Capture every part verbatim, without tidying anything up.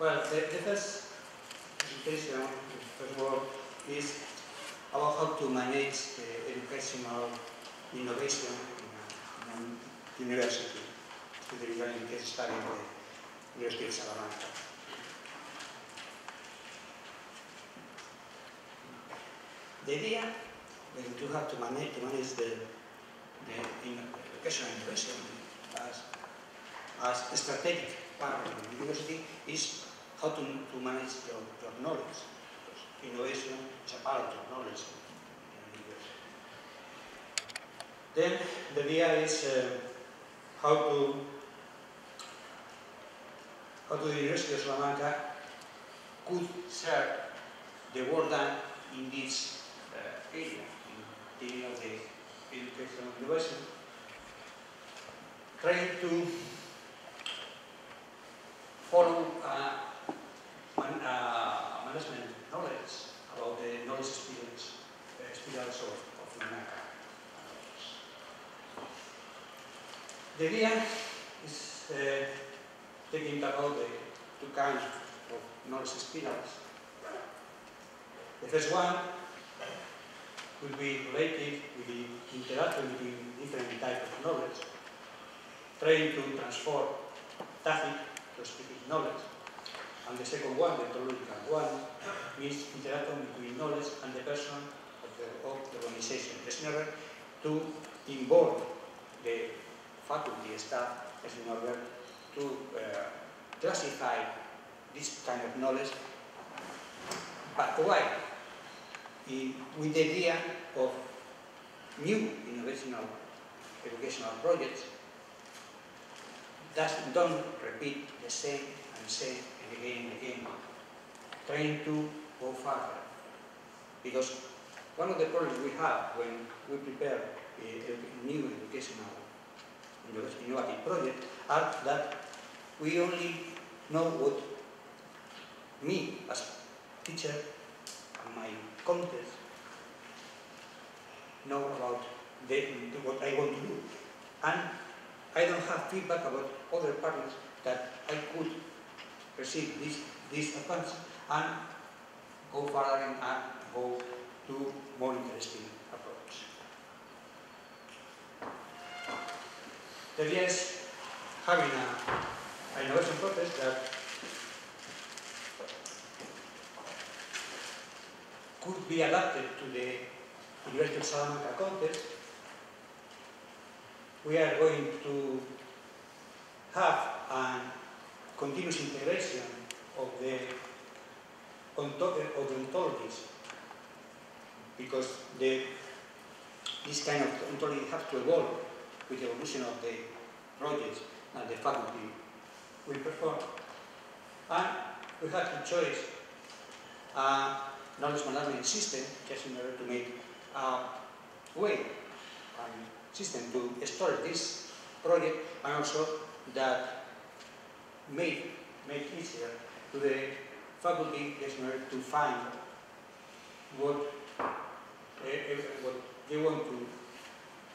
Well, the, the first presentation, the first work, is about how to manage the educational innovation in a, in a university, in the regarding case study of the University of Salamanca. The idea is to have to manage, to manage the, the educational innovation as, as a strategic part of the university is how to, to manage your, your knowledge. Because innovation is a part of your knowledge. Then the idea is uh, how to how to the University of Salamanca could serve the work done in this uh, area, in the area of the education and innovation, trying to follow uh, man, uh, management knowledge about the knowledge experience, uh, experience of, of Salamanca. The idea is uh, taking into account the two kinds of knowledge experience. The first one will be related with the interaction between different types of knowledge, trying to transform tacit to specific knowledge. And the second one, the ontological one, means interaction between knowledge and the person of the, of the organization. It's never to involve the faculty staff as in order to uh, classify this kind of knowledge, but why? In, with the idea of new innovational educational projects that don't repeat the same and same and again and again, trying to go further. Because one of the problems we have when we prepare a, a new educational innovative project are that we only know what me as teacher and my content know about the, what I want to do, and I don't have feedback about other partners that I could receive this this advance and go further and go to more interesting approach. The idea is having an innovation process that could be adapted to the University of Salamanca context. We are going to have a continuous integration of the, of the ontologies, because the, this kind of ontology has to evolve with the evolution of the projects that the faculty will perform. And we have to choose a knowledge management system just in order to make a way and system to store this project, and also that make, make easier to the faculty just in order to find what, uh, what they want to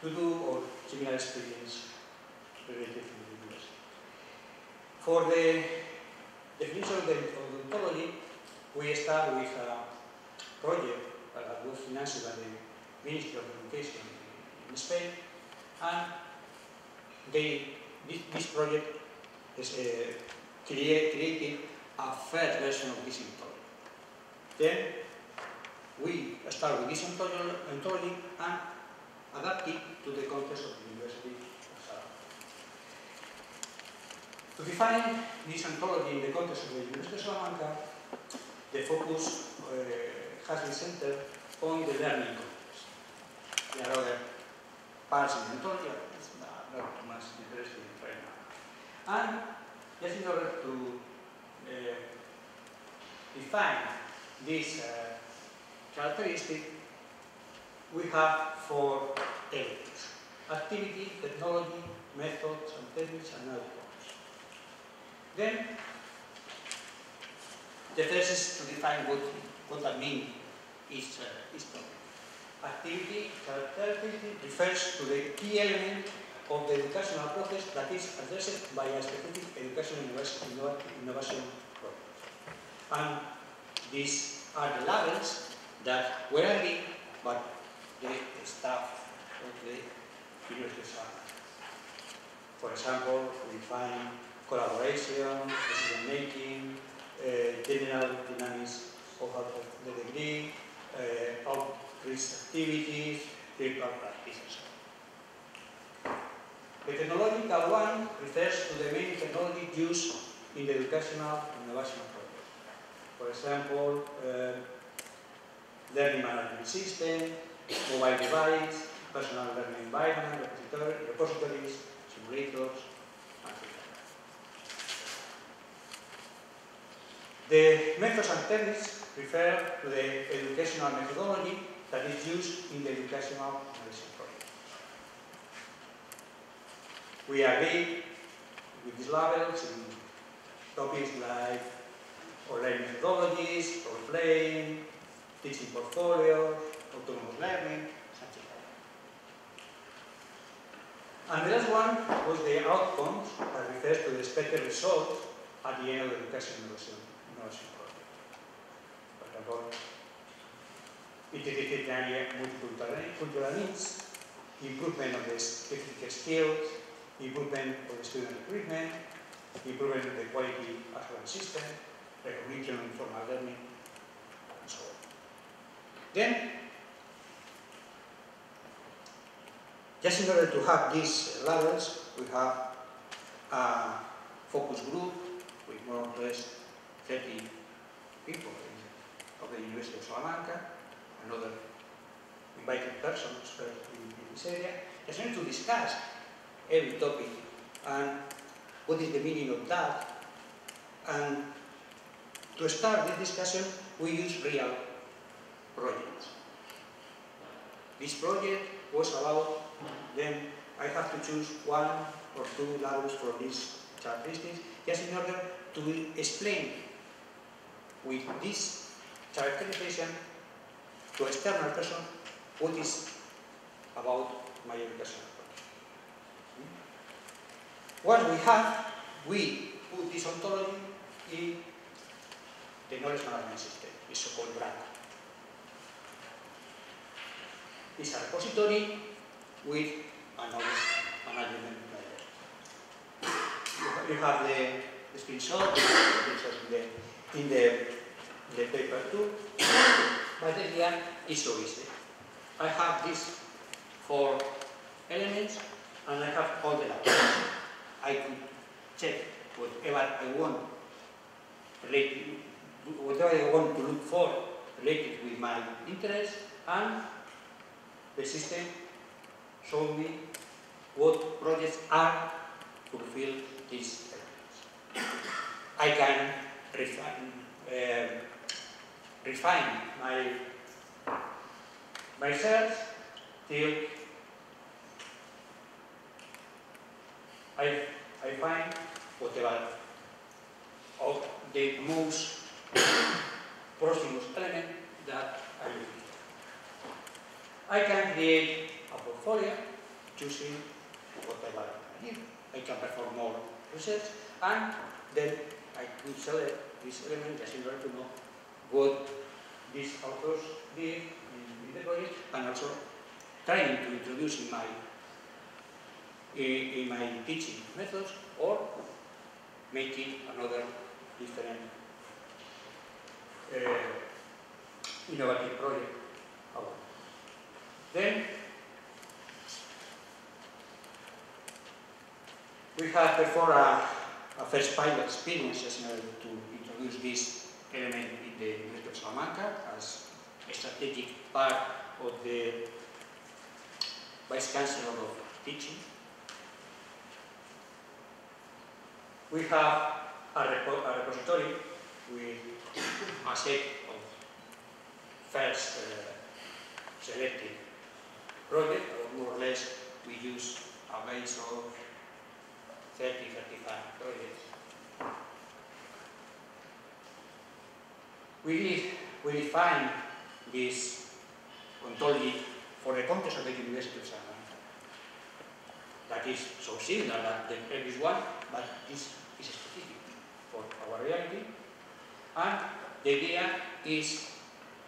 to do or similar experience related to the university. For the definition of the ontology, we start with a project that was financed by the Ministry of Education in Spain, and they, this project is, uh, create, created a first version of this ontology. Then we start with this ontology and adapted to the context of the University of Salamanca. To define this ontology in the context of the University of Salamanca, the focus uh, has been centered on the learning context. There are other parts in the ontology, but it's not, not too much interesting right now. And just in order to uh, define this uh, characteristic, we have four areas: activity, technology, methods and techniques, and outcomes. Then, the first is to define what, what I mean is uh, topic. Activity, characteristic, refers to the key element of the educational process that is addressed by a specific educational innovation project. and these are the labels that were agreed by the staff of the University of Salamanca. For example, we find collaboration, decision making, uh, general dynamics of the degree, uh, outreach activities, feedback practices. The technological one refers to the main technology used in the educational innovation project. For example, uh, learning management system, mobile device, personal learning environment, repositories, simulators, et cetera. The methods and techniques refer to the educational methodology that is used in the educational innovation project. We agree with these labels in topics like online methodologies, role playing, teaching portfolios, autonomous learning, et cetera. And the last one was the outcomes that refers to the expected results at the end of the education innovation, innovation project. For example, interdisciplinary multicultural needs, improvement of the specific skills, improvement of the student recruitment, improvement of the quality of the system, recognition of formal learning, and so on. Then, just in order to have these levels, we have a focus group with more or less thirty people of the University of Salamanca, and other invited persons in this area, just in order to discuss every topic and what is the meaning of that. And to start this discussion, we use real projects. This project was about, then I have to choose one or two labels for these characteristics, just in order to explain with this characterization to external person what is about my education. What we have, we put this ontology in the knowledge management system, it's so-called BRAC. It's a repository with a knowledge management layer. You have the, the screenshot, the screenshot in, the, in, the, in the paper too, but at the end it's so easy. I have these four elements and I have all the labels. I could check whatever I want, related, whatever I want to look for related with my interest, and the system showed me what projects are to fulfill these elements. I can refine, um, refine my my search till I, I find whatever of the most proximate element that I look at. I can create a portfolio choosing whatever I need. I can perform more research and then I could select this element just in order to know what these authors did in the project, and also trying to introduce in my in my teaching methods, or making another different uh, innovative project. Then we have performed a, a first pilot experience just in order to introduce this element in the University of Salamanca as a strategic part of the Vice Chancellor of Teaching. We have a, repo a repository with a set of first uh, selected projects, or more or less we use a base of thirty to thirty-five projects. We, we define this ontology for the context of the University of Salamanca. That is so similar that the previous one, but this is specific for our reality. And The idea is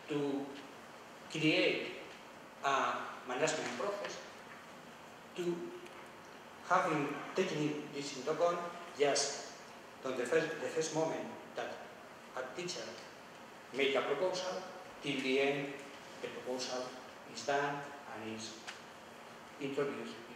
to create a management process to having taken this into account just from the first, the first moment that a teacher make a proposal till the end the proposal is done and is introduced